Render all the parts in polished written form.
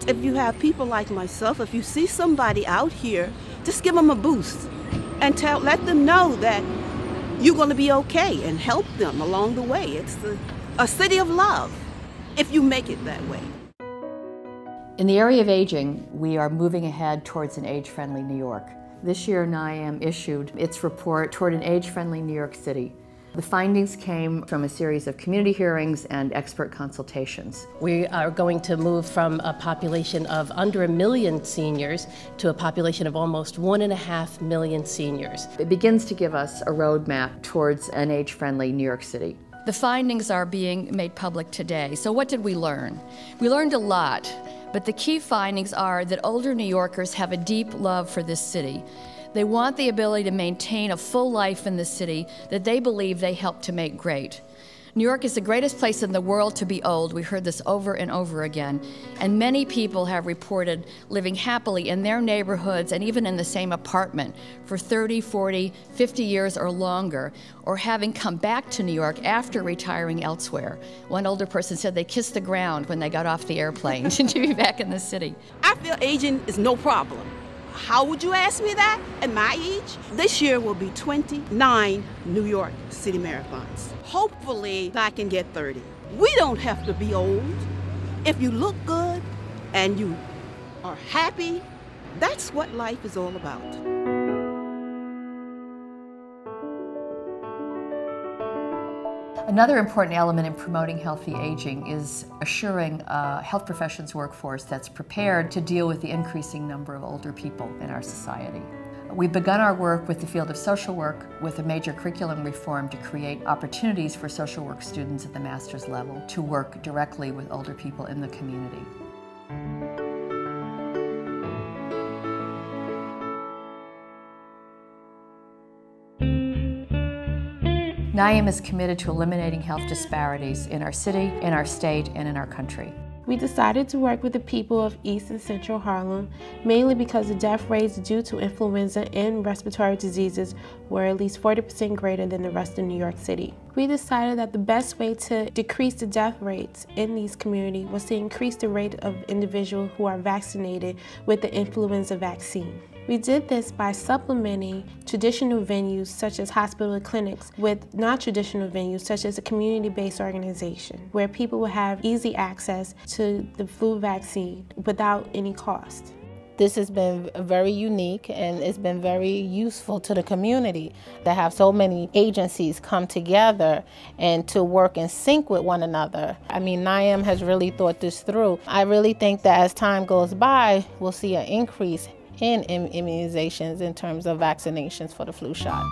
that if you have people like myself, if you see somebody out here, just give them a boost and let them know that you're going to be okay and help them along the way. It's a city of love if you make it that way. In the area of aging, we are moving ahead towards an age-friendly New York. This year, NYAM issued its report toward an age-friendly New York City. The findings came from a series of community hearings and expert consultations. We are going to move from a population of under 1 million seniors to a population of almost 1.5 million seniors. It begins to give us a roadmap towards an age-friendly New York City. The findings are being made public today. So what did we learn? We learned a lot, but the key findings are that older New Yorkers have a deep love for this city. They want the ability to maintain a full life in the city that they believe they helped to make great. New York is the greatest place in the world to be old. We heard this over and over again. And many people have reported living happily in their neighborhoods and even in the same apartment for 30, 40, 50 years or longer, or having come back to New York after retiring elsewhere. One older person said they kissed the ground when they got off the airplane to be back in the city. I feel aging is no problem. How would you ask me that at my age? This year will be 29 New York City marathons. Hopefully, I can get 30. We don't have to be old. If you look good and you are happy, that's what life is all about. Another important element in promoting healthy aging is assuring a health professions workforce that's prepared to deal with the increasing number of older people in our society. We've begun our work with the field of social work with a major curriculum reform to create opportunities for social work students at the master's level to work directly with older people in the community. NYAM is committed to eliminating health disparities in our city, in our state, and in our country. We decided to work with the people of East and Central Harlem, mainly because the death rates due to influenza and respiratory diseases were at least 40% greater than the rest of New York City. We decided that the best way to decrease the death rates in these communities was to increase the rate of individuals who are vaccinated with the influenza vaccine. We did this by supplementing traditional venues such as hospital and clinics with non-traditional venues such as a community-based organization where people will have easy access to the flu vaccine without any cost. This has been very unique and it's been very useful to the community to have so many agencies come together and to work in sync with one another. I mean, NYAM has really thought this through. I really think that as time goes by, we'll see an increase in immunizations in terms of vaccinations for the flu shot.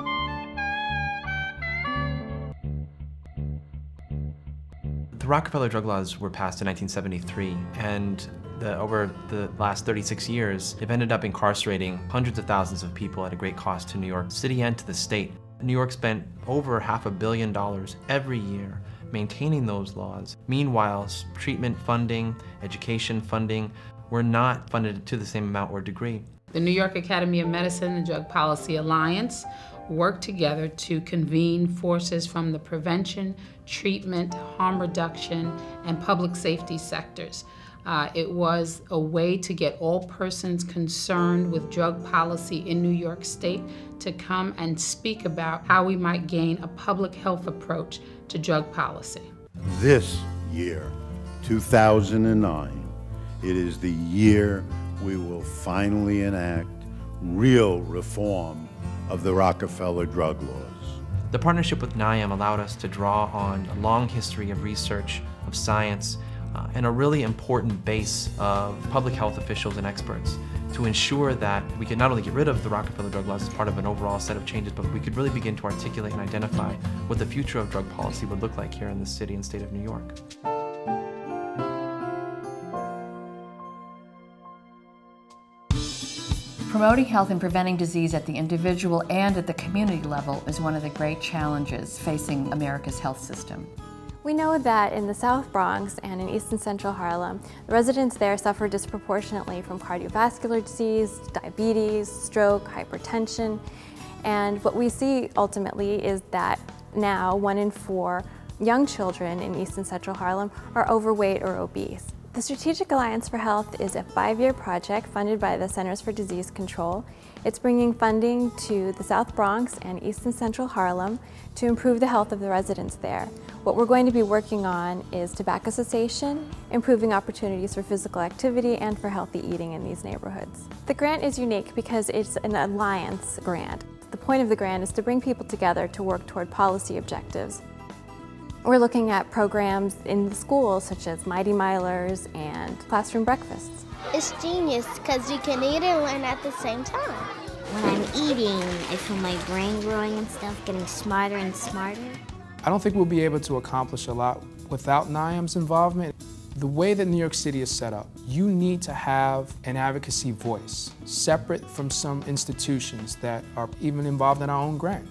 The Rockefeller drug laws were passed in 1973, and over the last 36 years, they've ended up incarcerating hundreds of thousands of people at a great cost to New York City and to the state. New York spent over $500 million every year maintaining those laws. Meanwhile, treatment funding, education funding, were not funded to the same amount or degree. The New York Academy of Medicine and Drug Policy Alliance worked together to convene forces from the prevention, treatment, harm reduction, and public safety sectors. It was a way to get all persons concerned with drug policy in New York State to come and speak about how we might gain a public health approach to drug policy. This year, 2009, it is the year we will finally enact real reform of the Rockefeller drug laws. The partnership with NYAM allowed us to draw on a long history of research, of science, and a really important base of public health officials and experts to ensure that we could not only get rid of the Rockefeller drug laws as part of an overall set of changes, but we could really begin to articulate and identify what the future of drug policy would look like here in the city and state of New York. Promoting health and preventing disease at the individual and at the community level is one of the great challenges facing America's health system. We know that in the South Bronx and in East and Central Harlem, the residents there suffer disproportionately from cardiovascular disease, diabetes, stroke, hypertension, and what we see ultimately is that now 1 in 4 young children in East and Central Harlem are overweight or obese. The Strategic Alliance for Health is a 5-year project funded by the Centers for Disease Control. It's bringing funding to the South Bronx and East and Central Harlem to improve the health of the residents there. What we're going to be working on is tobacco cessation, improving opportunities for physical activity and for healthy eating in these neighborhoods. The grant is unique because it's an alliance grant. The point of the grant is to bring people together to work toward policy objectives. We're looking at programs in the schools such as Mighty Milers and Classroom Breakfasts. It's genius because you can eat and learn at the same time. When I'm eating, I feel my brain growing and stuff, getting smarter and smarter. I don't think we'll be able to accomplish a lot without NYAM's involvement. The way that New York City is set up, you need to have an advocacy voice separate from some institutions that are even involved in our own grant.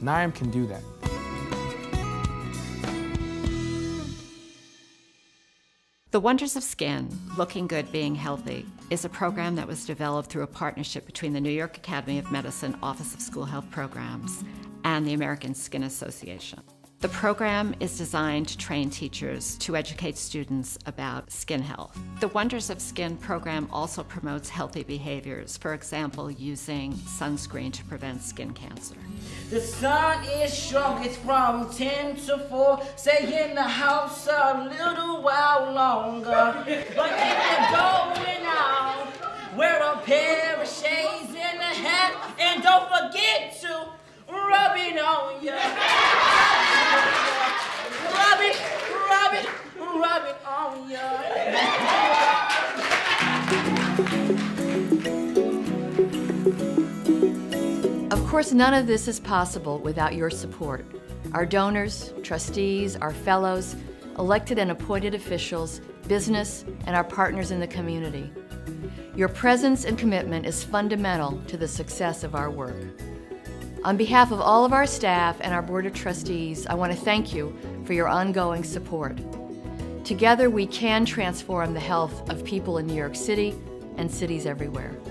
NYAM can do that. The Wonders of Skin, Looking Good, Being Healthy, is a program that was developed through a partnership between the New York Academy of Medicine Office of School Health Programs and the American Skin Association. The program is designed to train teachers to educate students about skin health. The Wonders of Skin program also promotes healthy behaviors, for example, using sunscreen to prevent skin cancer. The sun is strong, it's from 10 to 4. Stay in the house a little while longer. But if you're going out, wear a pair of shades and a hat, and don't forget to rub it on your head. Rub it, rub it, rub it on your head. Of course, none of this is possible without your support. Our donors, trustees, our fellows, elected and appointed officials, business, and our partners in the community. Your presence and commitment is fundamental to the success of our work. On behalf of all of our staff and our Board of Trustees, I want to thank you for your ongoing support. Together, we can transform the health of people in New York City and cities everywhere.